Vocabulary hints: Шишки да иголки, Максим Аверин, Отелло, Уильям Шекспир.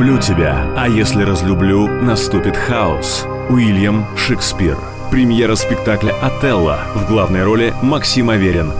люблю тебя, а если разлюблю, наступит хаос. Уильям Шекспир. Премьера спектакля «Отелло». В главной роли Максим Аверин.